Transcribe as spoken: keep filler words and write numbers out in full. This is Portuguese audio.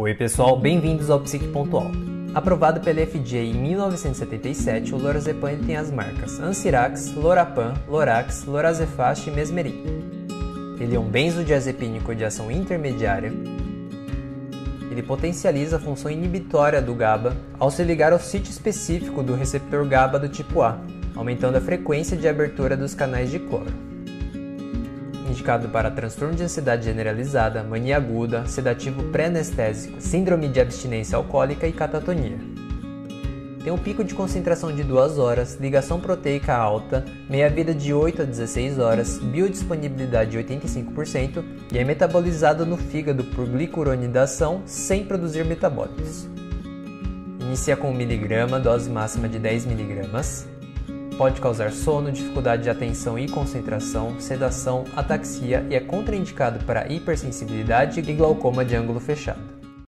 Oi pessoal, bem-vindos ao Psiq.Aula. Aprovado pela F D A em mil novecentos e setenta e sete, o Lorazepam tem as marcas Ancirax, Lorapam, Lorax, Lorazefast e Mesmerim. Ele é um benzodiazepínico de ação intermediária. Ele potencializa a função inibitória do GABA ao se ligar ao sítio específico do receptor GABA do tipo A, aumentando a frequência de abertura dos canais de cloro. Indicado para transtorno de ansiedade generalizada, mania aguda, sedativo pré-anestésico, síndrome de abstinência alcoólica e catatonia. Tem um pico de concentração de duas horas, ligação proteica alta, meia-vida de oito a dezesseis horas, biodisponibilidade de oitenta e cinco por cento e é metabolizado no fígado por glicuronidação sem produzir metabólitos. Inicia com um miligrama, dose máxima de dez miligramas. Pode causar sono, dificuldade de atenção e concentração, sedação, ataxia e é contraindicado para hipersensibilidade e glaucoma de ângulo fechado.